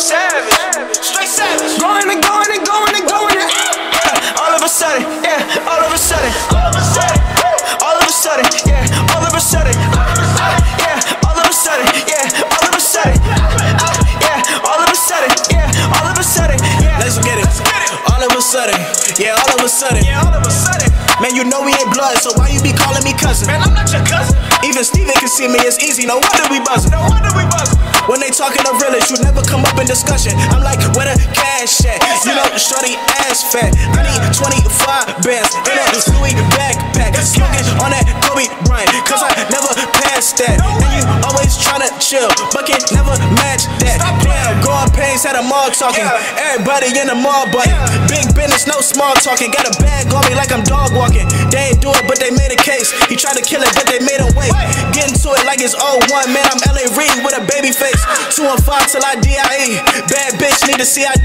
savage, straight savage. Going and going and going and going and all of a sudden, yeah, all of a sudden, all of a sudden, all of a sudden, yeah, all of a sudden, yeah, all of a sudden, yeah, all of a sudden, yeah, all of a sudden, yeah, all of a sudden, yeah. Let's get it. All of a sudden, yeah, all of a sudden, yeah, all of a sudden. Man, you know we ain't blood, so why you be calling me cousin? Man, I'm not your cousin. Even Steven can see me, it's easy, no wonder we buzzin'. No wonder we buzzin'. When they talking of realest, you never come up in discussion. I'm like, where the cash at? You know, shorty ass fat. I need 25 bands in that Louis backpack. Smoking on that Kobe Bryant, cause I never passed that. And you always tryna chill, bucket never match that. Damn, Gordon Payne's had a mall talking. Everybody in the mall button. Big business, no small talking. Got a bag on me like I'm dog walking. They ain't do it, but they made a case. He tried to kill it, but they made him wait. Getting to it like it's 01, man. I'm L.A. Reid with a baby face. 2 and 5 till I D.I.E. Bad bitch, need a CID.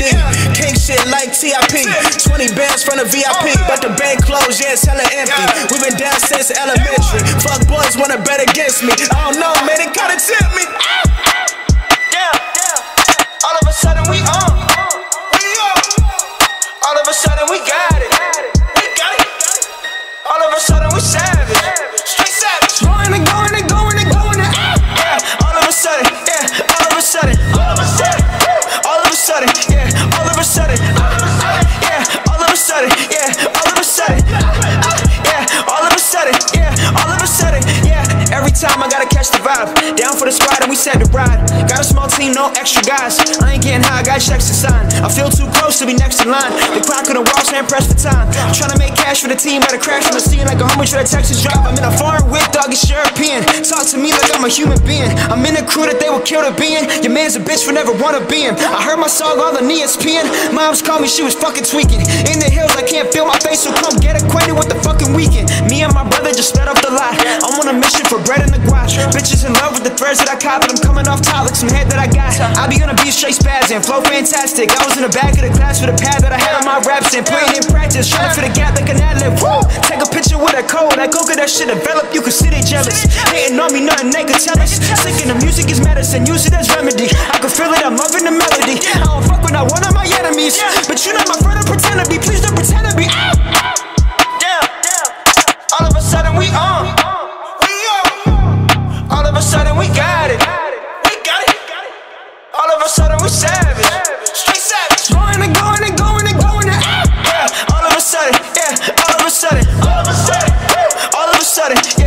King shit like T.I.P. 20 bands from the VIP. But the bank closed, yeah, it's hella empty. We been down since elementary. Fuck boys wanna bet against me. I don't know, man, it kinda tempt me. Yeah, yeah. All of a sudden we on. We on. All of a sudden we got it. All of a sudden we savage, straight savage. Going and going and going and going and yeah. All of a sudden, yeah. All of a sudden, all of a sudden, all of a sudden, yeah. All of a sudden, yeah. All of a sudden, yeah. All of a sudden, yeah. All of a sudden, yeah. All of a sudden, yeah. Every time I gotta catch the vibe. Down for the squad and we set to ride. Got a small team, no extra guys. I ain't getting high, got checks to sign. I feel too close to be next in line. The clock on the wall, so I'm pressed for time. Tryna make cash for the team, better crash from the scene like a homie try to Texas drive. I'm in a foreign whip, dog, it's European. Talk to me like I'm a human being. I'm in a crew that they will kill to be in. Your man's a bitch for never wanna be him. I heard my song all on ESPN. Moms called me, she was fucking tweaking. In the hills, I can't feel my face, so come get acquainted with the fucking weekend. Me and my brother just sped up the lot. I'm on a mission for bread and the guash. Bitches in love with the threads that I caught, but I'm coming off top. Some head that I got. I be on a beach straight spazzing, flow fantastic. I was in the back of the class with a pad that I had on my raps and playing in practice, trying to fit a gap like an ad-lib. Take a picture with a cold, I go get that shit developed. You can see they jealous, hating on me, nothing they can tell us. Singing the music is medicine, use it as remedy. I can feel it, I'm loving the melody. I don't fuck with not one of my enemies, but you not my friend, don't pretend to be. Please don't pretend to be. Damn. All of a sudden we on. We on. All of a sudden we got it. All of a sudden we savage, straight savage. Going and going and going and going and yeah. All of a sudden, yeah. All of a sudden, all of a sudden, all of a sudden, yeah.